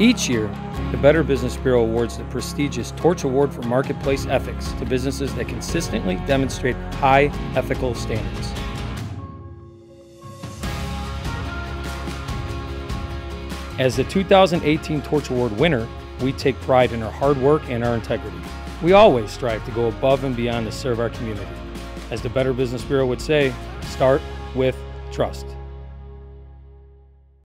Each year, the Better Business Bureau awards the prestigious Torch Award for Marketplace Ethics to businesses that consistently demonstrate high ethical standards. As the 2018 Torch Award winner, we take pride in our hard work and our integrity. We always strive to go above and beyond to serve our community. As the Better Business Bureau would say, start with trust.